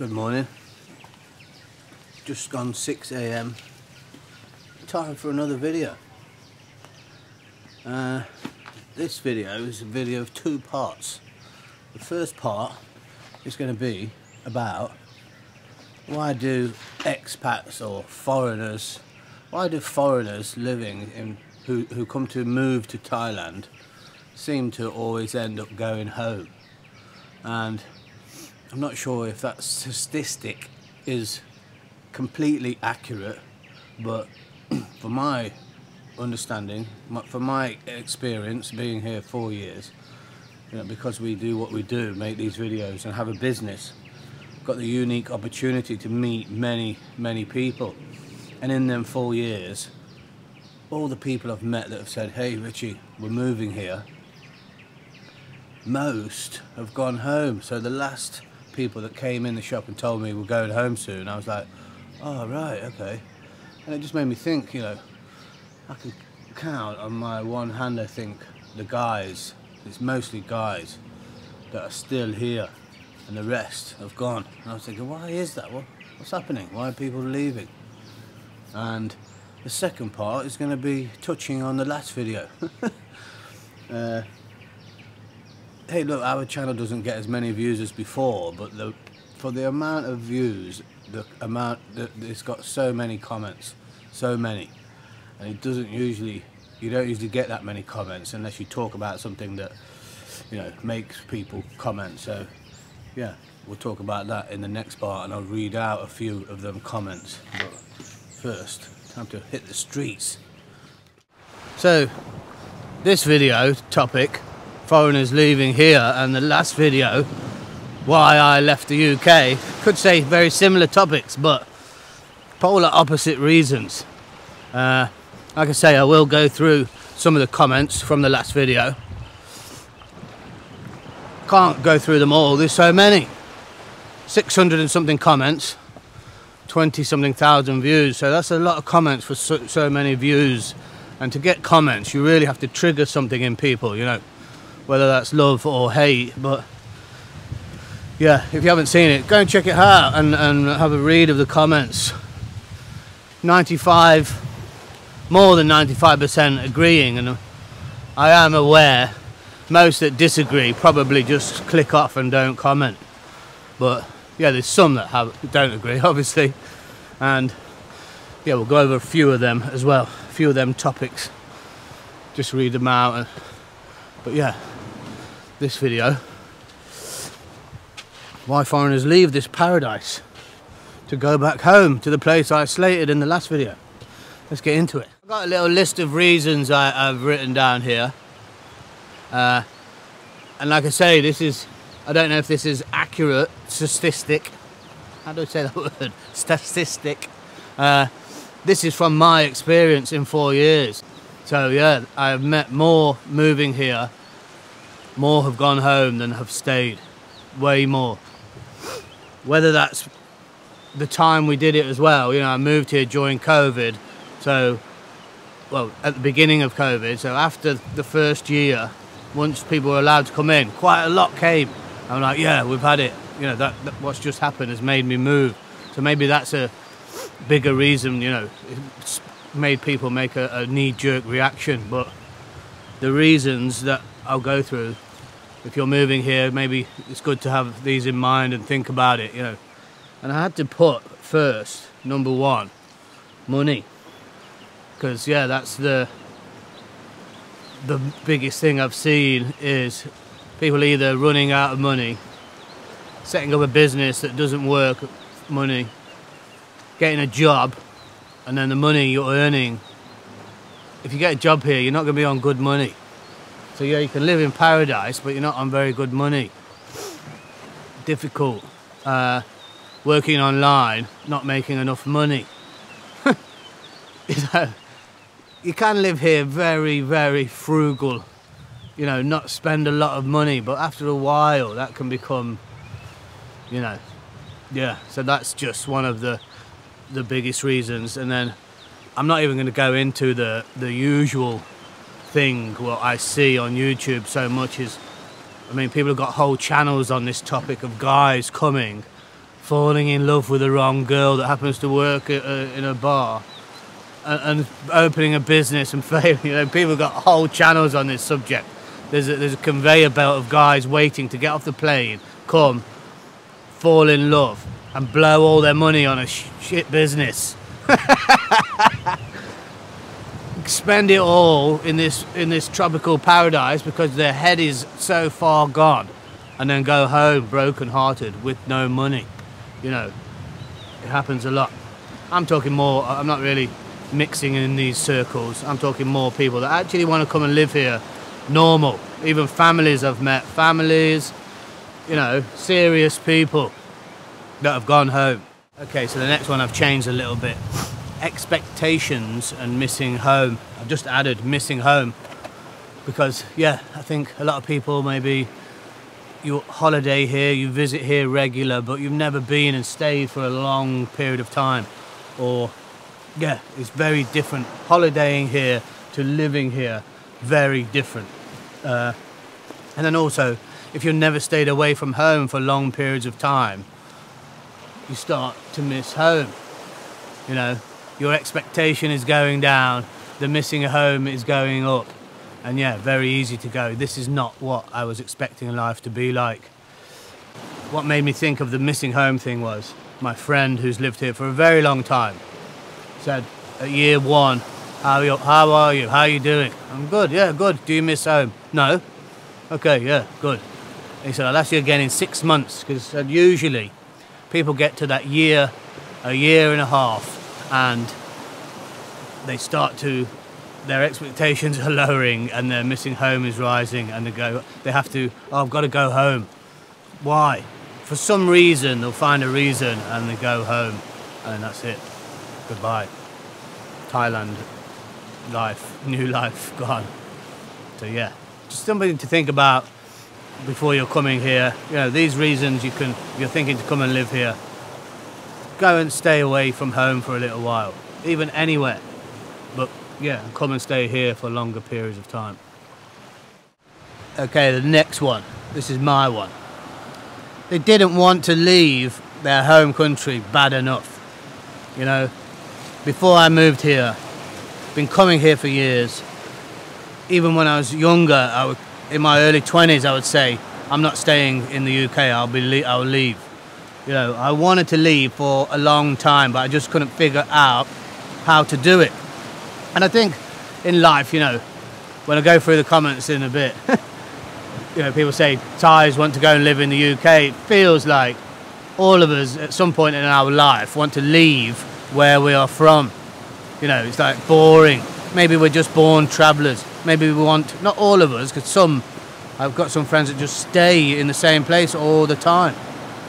Good morning. Just gone 6 AM. Time for another video. This video is a video of two parts. The first part is going to be about why do expats or foreigners, why do foreigners living in who come to move to Thailand seem to always end up going home? And I'm not sure if that statistic is completely accurate, but for my understanding, for my experience being here 4 years, you know, because we do what we do, make these videos and have a business, I've got the unique opportunity to meet many people. And in them 4 years, all the people I've met that have said, hey Richie, we're moving here, most have gone home. So the last people that came in the shop and told me we're going home soon, I was like, oh right, okay. And it just made me think, you know, I can count on my one hand, I think, the guys, it's mostly guys that are still here, and the rest have gone. And I was thinking, why is that? What's happening? Why are people leaving? And the second part is going to be touching on the last video. Hey look, our channel doesn't get as many views as before, but for the amount of views, the amount that it's got, so many comments, so many, and it doesn't usually, you don't usually get that many comments unless you talk about something that, you know, makes people comment. So yeah, we'll talk about that in the next part, and I'll read out a few of them comments. But first, time to hit the streets. So this video topic, foreigners leaving here, and the last video, why I left the UK, could say very similar topics but polar opposite reasons. Like I say, I will go through some of the comments from the last video. Can't go through them all, there's so many. 600 and something comments, 20 something thousand views, so that's a lot of comments for so many views. And to get comments you really have to trigger something in people, you know, whether that's love or hate. But yeah, if you haven't seen it, go and check it out and have a read of the comments. 95% agreeing, and I am aware most that disagree probably just click off and don't comment. But yeah, there's some that don't agree obviously, and yeah, we'll go over a few of them as well, a few of them topics, just read them out. But yeah, this video, why foreigners leave this paradise to go back home to the place I slated in the last video. Let's get into it. I've got a little list of reasons I've written down here, and like I say, this is, I don't know if this is accurate statistic, how do I say that word, statistic, this is from my experience in 4 years. So yeah, I have met more moving here, more have gone home than have stayed, way more. Whether that's the time we did it as well, you know, I moved here during COVID, so, well, at the beginning of COVID, so after the first year, once people were allowed to come in, quite a lot came. I'm like, yeah, we've had it, you know, that what's just happened has made me move. So maybe that's a bigger reason, you know, it's made people make a knee-jerk reaction. But the reasons that I'll go through, if you're moving here, maybe it's good to have these in mind and think about it, you know. And I had to put first, number one, money, because yeah, that's the biggest thing I've seen, is people either running out of money, setting up a business that doesn't work, money, getting a job, and then the money you're earning, if you get a job here, you're not going to be on good money. So yeah, you can live in paradise, but you're not on very good money. Difficult. Working online, not making enough money. You know, you can live here very frugal, you know, not spend a lot of money, but after a while that can become, you know, yeah. So that's just one of the biggest reasons. And then I'm not even going to go into the usual thing what I see on YouTube so much is, I mean, people have got whole channels on this topic of guys coming falling in love with the wrong girl that happens to work at in a bar, and opening a business and failing. You know, people have got whole channels on this subject. There's a conveyor belt of guys waiting to get off the plane, come, fall in love, and blow all their money on a shit business. Spend it all in this tropical paradise because their head is so far gone, and then go home broken-hearted with no money. You know, it happens a lot. I'm talking more. I'm not really mixing in these circles. I'm talking more people that actually want to come and live here. Normal, even families I've met, families, you know, serious people that have gone home. Okay, so the next one I've changed a little bit. Expectations and missing home. I've just added missing home because, yeah, I think a lot of people, maybe you holiday here, you visit here regular, but you've never been and stayed for a long period of time. Or, yeah, it's very different. Holidaying here to living here, very different. And then also, if you've never stayed away from home for long periods of time, you start to miss home. You know, your expectation is going down, the missing home is going up, and yeah, very easy to go, this is not what I was expecting life to be like. What made me think of the missing home thing was my friend who's lived here for a very long time said at year one, how are you doing? I'm good, yeah, good. Do you miss home? No. Okay, yeah, good. And he said, I'll ask you again in 6 months, because usually people get to that year, a year and a half, and they start to, their expectations are lowering and their missing home is rising, and they have to, oh, I've got to go home. Why? For some reason, they'll find a reason and they go home, and that's it. Goodbye. Thailand life, new life gone. So yeah, just something to think about before you're coming here. You know, these reasons you can, if you're thinking to come and live here, go and stay away from home for a little while, even anywhere, but yeah, come and stay here for longer periods of time. Okay, the next one, this is my one. They didn't want to leave their home country bad enough. You know, before I moved here, been coming here for years. Even when I was younger, in my early 20s, I would say, I'm not staying in the UK, I'll leave. You know, I wanted to leave for a long time, but I just couldn't figure out how to do it. And I think in life, you know, when I go through the comments in a bit, you know, people say Thais want to go and live in the UK. It feels like all of us at some point in our life want to leave where we are from. You know, it's like boring. Maybe we're just born travellers. Maybe we want, not all of us, because some, I've got some friends that just stay in the same place all the time.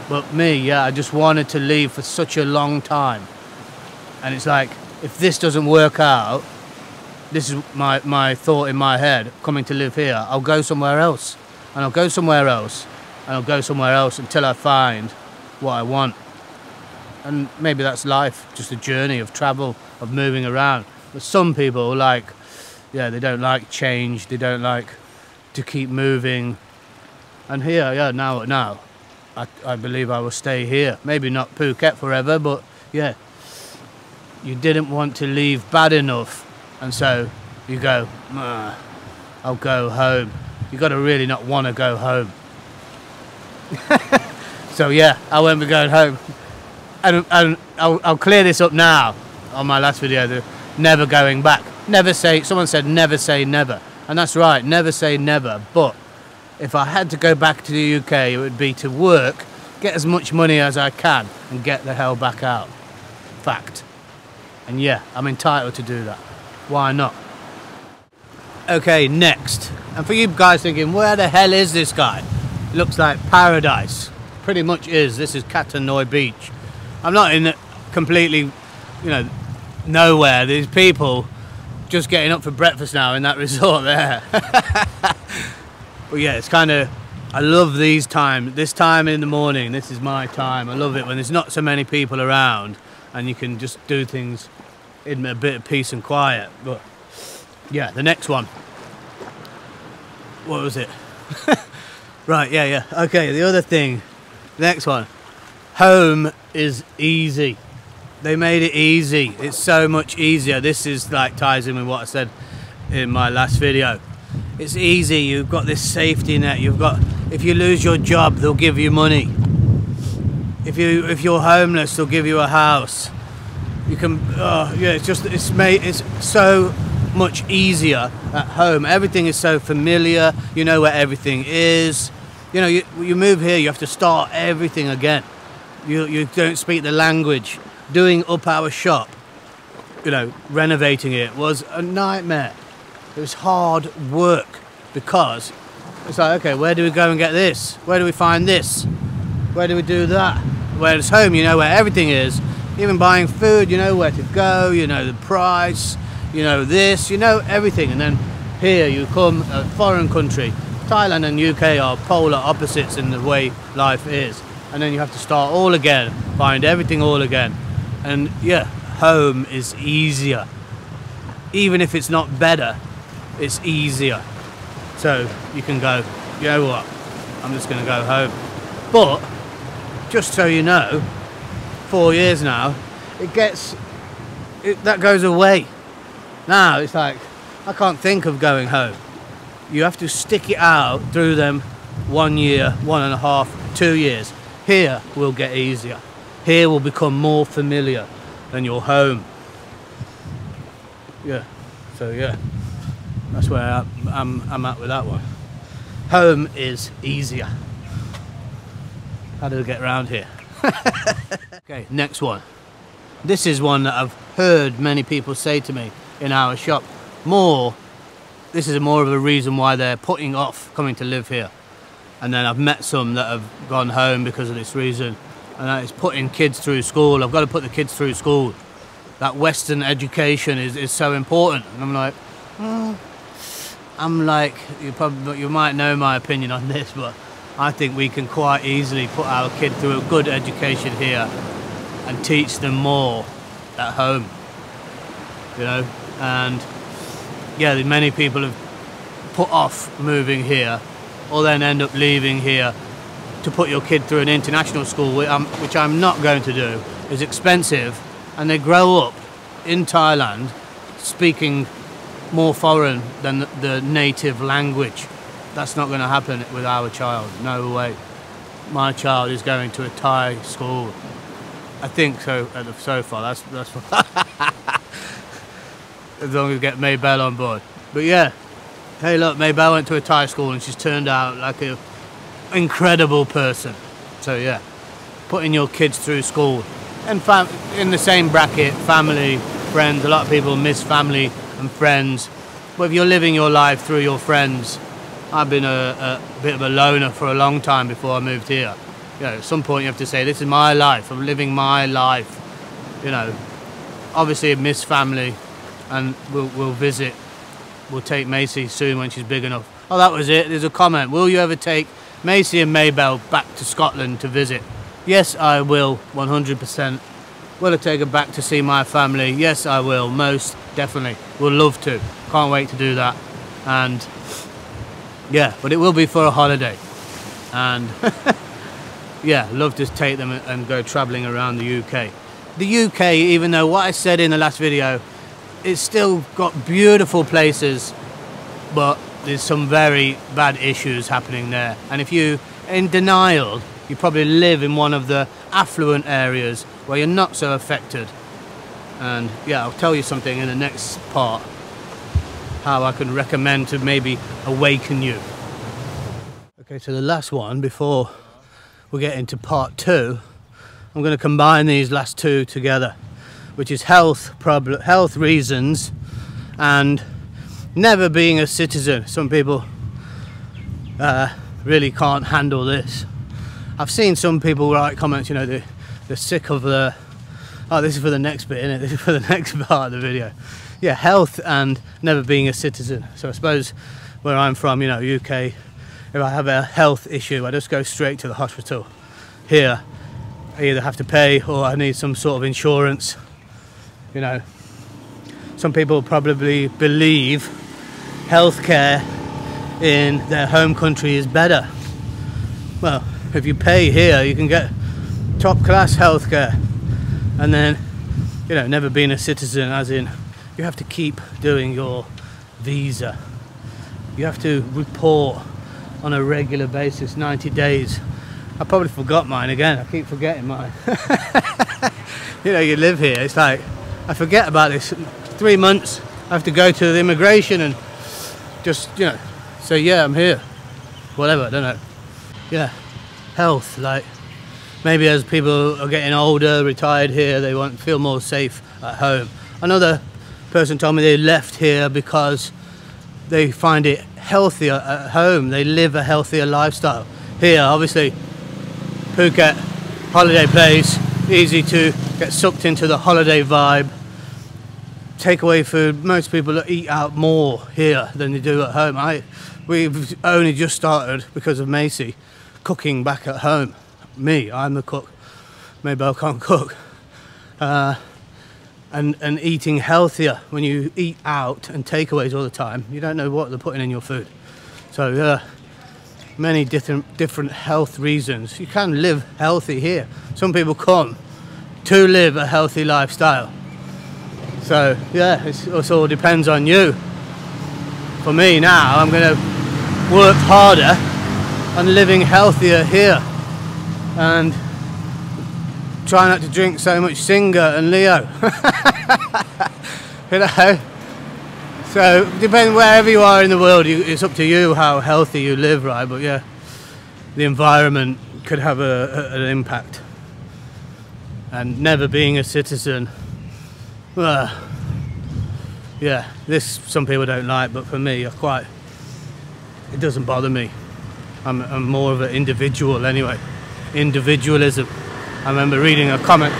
But me, yeah, I just wanted to leave for such a long time. And it's like, if this doesn't work out, this is my thought in my head, coming to live here, I'll go somewhere else, and I'll go somewhere else, and I'll go somewhere else until I find what I want. And maybe that's life, just a journey of travel, of moving around. But some people, like, yeah, they don't like change, they don't like to keep moving. And here, yeah, now. I believe I will stay here. Maybe not Phuket forever, but yeah. You didn't want to leave bad enough, and so you go, I'll go home. You got to really not want to go home. So yeah, I won't be going home. And I'll clear this up now on my last video, the never going back. Never say, someone said never say never. And that's right, never say never, but if I had to go back to the UK, it would be to work, get as much money as I can, and get the hell back out. Fact. And yeah, I'm entitled to do that. Why not? Okay, next. And for you guys thinking, where the hell is this guy? Looks like paradise. Pretty much is. This is Katanoi Beach. I'm not in completely, you know, nowhere. There's people just getting up for breakfast now in that resort there. But yeah, it's kind of, I love these times, this time in the morning, this is my time. I love it when there's not so many people around and you can just do things in a bit of peace and quiet. But yeah, the next one. What was it? Right, yeah, okay, the other thing, next one. Home is easy. They made it easy. It's so much easier. This is like ties in with what I said in my last video. It's easy. You've got this safety net. You've got, if you lose your job, they'll give you money. If you're homeless, they'll give you a house. You can, yeah. It's just, it's so much easier at home. Everything is so familiar. You know where everything is. You know, you move here, you have to start everything again. You don't speak the language. Doing up our shop, you know, renovating it was a nightmare. It was hard work because it's like, okay, where do we go and get this? Where do we find this? Where do we do that? Whereas home, you know where everything is. Even buying food, you know where to go, you know the price, you know this, you know everything. And then here you come, a foreign country. Thailand and UK are polar opposites in the way life is. And then you have to start all again, find everything all again. And yeah, home is easier. Even if it's not better, it's easier. So you can go, you know what, I'm just gonna go home. But just so you know, 4 years now, that goes away. Now it's like, I can't think of going home. You have to stick it out through them 1 year, 1.5, 2 years. Here will get easier. Here will become more familiar than your home. Yeah, so yeah, that's where I'm at with that one. Home is easier. How do we get around here? Okay, next one. This is one that I've heard many people say to me in our shop. This is more of a reason why they're putting off coming to live here. And then I've met some that have gone home because of this reason. And that is putting kids through school. I've got to put the kids through school. That Western education is so important. And I'm like, you might know my opinion on this, but I think we can quite easily put our kid through a good education here and teach them more at home, you know? And yeah, many people have put off moving here or then end up leaving here to put your kid through an international school, which I'm not going to do. It's expensive, and they grow up in Thailand speaking more foreign than the native language. That's not gonna happen with our child, no way. My child is going to a Thai school. I think so, so far, that's as long as we get Maybelle on board. But yeah, hey look, Maybelle went to a Thai school and she's turned out like an incredible person. So yeah, putting your kids through school. And in the same bracket, family, friends, a lot of people miss family and friends. But if you're living your life through your friends, I've been a bit of a loner for a long time before I moved here. You know, at some point you have to say, this is my life, I'm living my life. You know, obviously I miss family and we'll visit. We'll take Macy soon when she's big enough. Oh, that was it, there's a comment. Will you ever take Macy and Maybelle back to Scotland to visit? Yes, I will, 100%. Will I take her back to see my family? Yes, I will, most definitely. We'll love to, can't wait to do that. And yeah, but it will be for a holiday. And yeah, love to take them and go traveling around the UK. The UK, even though what I said in the last video, it's still got beautiful places, but there's some very bad issues happening there. And if you're in denial, you probably live in one of the affluent areas where you're not so affected. And yeah, I'll tell you something in the next part, how I can recommend to maybe awaken you. Okay, so the last one before we get into part 2, I'm going to combine these last two together, which is health reasons and never being a citizen. Some people really can't handle this. I've seen some people write comments, you know, they're sick of the, oh, this is for the next bit, isn't it? This is for the next part of the video. Yeah, health and never being a citizen. So I suppose where I'm from, you know, UK, if I have a health issue, I just go straight to the hospital. Here, I either have to pay or I need some sort of insurance. You know, some people probably believe healthcare in their home country is better. Well, if you pay here, you can get top class healthcare, and then, you know, never being a citizen, as in you have to keep doing your visa, you have to report on a regular basis, 90 days. I probably forgot mine again. I keep forgetting mine. You know, you live here, it's like I forget about this. 3 months I have to go to the immigration and just, you know, say yeah, I'm here, whatever, I don't know. Yeah, health, like maybe as people are getting older, retired here, they want to feel more safe at home. Another person told me they left here because they find it healthier at home, they live a healthier lifestyle here. Obviously Phuket, holiday place, easy to get sucked into the holiday vibe. Takeaway food, most people eat out more here than they do at home. We've only just started, because of Macy, cooking back at home. I'm the cook, Maybelle can't cook. And eating healthier. When you eat out and takeaways all the time, you don't know what they're putting in your food. So there are many different health reasons. You can live healthy here. Some people come to live a healthy lifestyle. So yeah, it all depends on you. For me now, I'm going to work harder on living healthier here, and try not to drink so much Singer and Leo. You know, so depending wherever you are in the world, it's up to you how healthy you live, right? But yeah, the environment could have an impact. And never being a citizen, well, yeah, this some people don't like, but for me, it doesn't bother me. I'm more of an individual anyway. Individualism. I remember reading a comment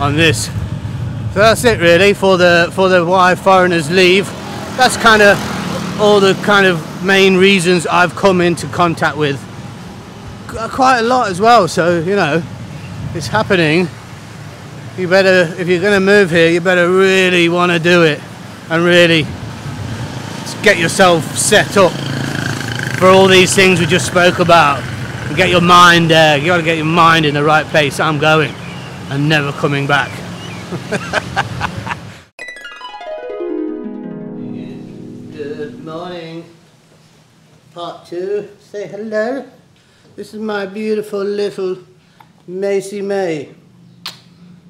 on this. So that's it really for the why foreigners leave. That's kind of all the kind of main reasons I've come into contact with. Quite a lot as well, so you know, it's happening. You better, if you're going to move here, you better really want to do it and really get yourself set up for all these things we just spoke about. Get your mind there. You gotta get your mind in the right place. I'm going and never coming back. Good morning. Part two. Say hello. This is my beautiful little Macy May.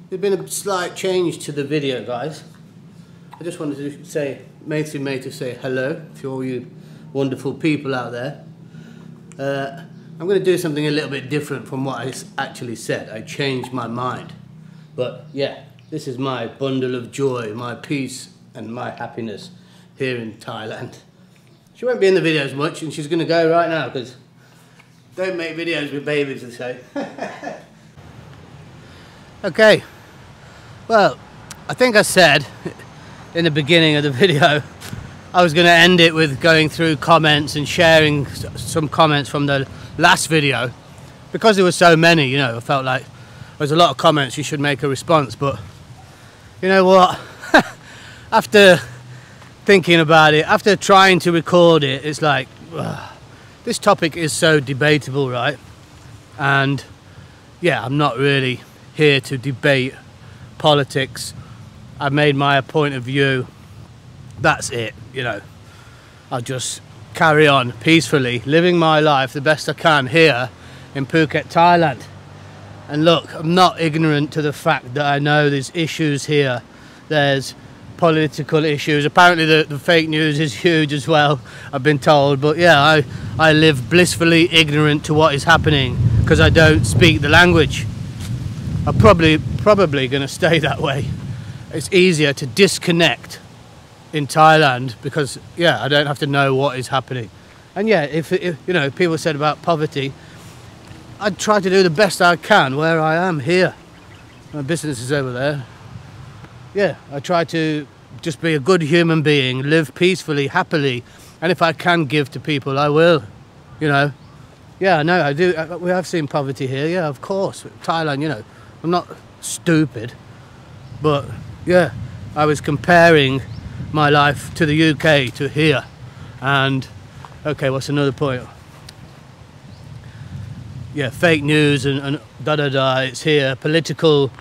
There's been a slight change to the video, guys. I just wanted to say Macy May to say hello to all you wonderful people out there. I'm going to do something a little bit different from what I actually said. I changed my mind. But yeah, this is my bundle of joy, my peace and my happiness here in Thailand. She won't be in the videos much, and she's going to go right now, because don't make videos with babies, they say. Okay, well, I think I said in the beginning of the video I was going to end it with going through comments and sharing some comments from the last video, because there were so many. You know, I felt like there's a lot of comments, you should make a response, but you know what, after thinking about it, after trying to record it, it's like, this topic is so debatable, right? And yeah, I'm not really here to debate politics. I've made my point of view, that's it, you know. I'll just carry on peacefully living my life the best I can here in Phuket, Thailand. And look, I'm not ignorant to the fact that I know there's issues here, there's political issues. Apparently the fake news is huge as well, I've been told. But yeah, I live blissfully ignorant to what is happening, because I don't speak the language. I'm probably going to stay that way. It's easier to disconnect in Thailand, because yeah, I don't have to know what is happening. And yeah, if you know, people said about poverty, I'd try to do the best I can where I am here. My business is over there. Yeah, I try to just be a good human being, live peacefully, happily, and if I can give to people, I will, you know. Yeah, no, I do. We have seen poverty here, yeah, of course, Thailand, you know. I'm not stupid, but yeah, I was comparing my life to the UK, to here, and okay, what's another point? yeah, fake news and da-da-da, it's here. Political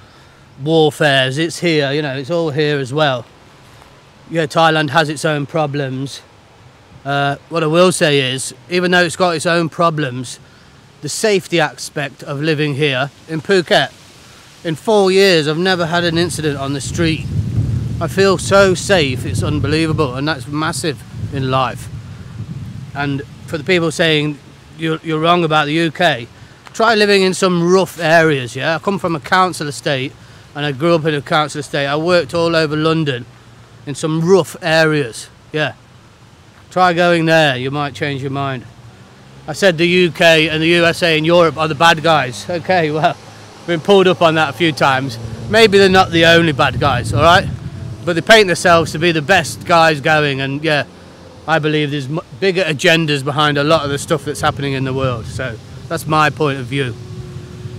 warfares, it's here, you know, it's all here as well. Yeah, Thailand has its own problems. What I will say is, even though it's got its own problems, the safety aspect of living here in Phuket, in 4 years I've never had an incident on the street. I feel so safe, it's unbelievable, and that's massive in life. And for the people saying you're wrong about the UK, try living in some rough areas, yeah? I come from a council estate and I grew up in a council estate. I worked all over London in some rough areas, yeah. Try going there, you might change your mind. I said the UK and the USA and Europe are the bad guys. Okay, well, been pulled up on that a few times. Maybe they're not the only bad guys, all right? But they paint themselves to be the best guys going, and yeah, I believe there's bigger agendas behind a lot of the stuff that's happening in the world. So that's my point of view.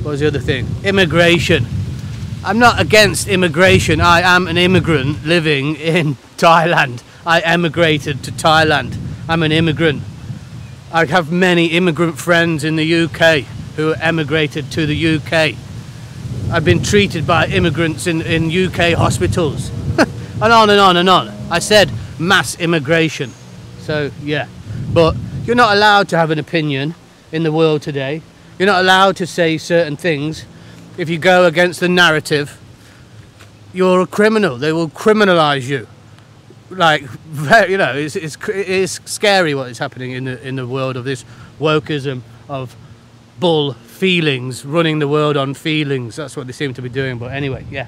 What was the other thing? Immigration. I'm not against immigration. I am an immigrant living in Thailand. I emigrated to Thailand. I'm an immigrant. I have many immigrant friends in the UK who emigrated to the UK. I've been treated by immigrants in UK hospitals. And on and on and on. I said mass immigration. So yeah, but you're not allowed to have an opinion in the world today. You're not allowed to say certain things. If you go against the narrative, you're a criminal. They will criminalize you. Like, you know, it is scary what is happening in the world of this wokeism, of bull feelings, running the world on feelings. That's what they seem to be doing. But anyway, yeah,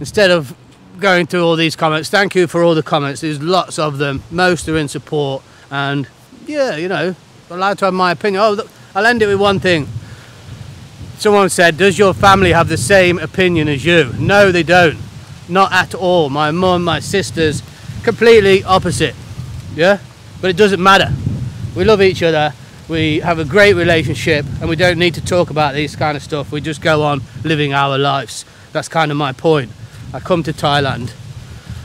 instead of going through all these comments, thank you for all the comments. There's lots of them. Most are in support, and yeah, you know, I'm allowed to have my opinion. Oh, look, I'll end it with one thing. Someone said, does your family have the same opinion as you? No, they don't. Not at all. My mum, my sisters, completely opposite, yeah? But it doesn't matter. We love each other, we have a great relationship, and we don't need to talk about these kind of stuff. We just go on living our lives. That's kind of my point. I come to Thailand,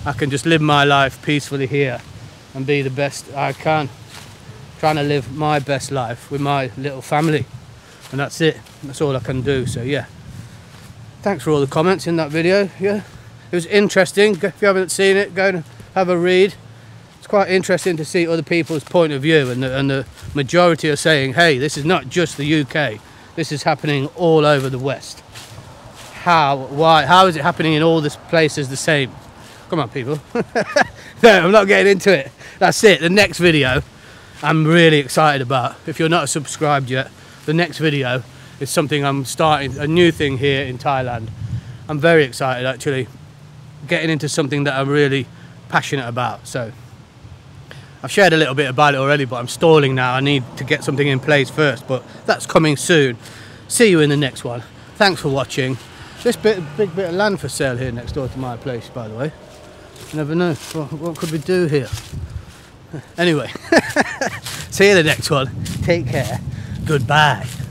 I can just live my life peacefully here and be the best I can. Trying to live my best life with my little family, and that's it. That's all I can do, so yeah. Thanks for all the comments in that video, yeah? It was interesting. If you haven't seen it, go and have a read. It's quite interesting to see other people's point of view, and the majority are saying, hey, this is not just the UK, this is happening all over the West. How? Why? How is it happening in all these places the same? Come on, people. No, I'm not getting into it. That's it. The next video I'm really excited about. If you're not subscribed yet, the next video is something I'm starting, a new thing here in Thailand. I'm very excited, actually. Getting into something that I'm really passionate about. So I've shared a little bit about it already, but I'm stalling now. I need to get something in place first, but that's coming soon. See you in the next one. Thanks for watching. This big bit of land for sale here next door to my place, by the way. You never know what could we do here. Anyway, see you in the next one. Take care. Goodbye.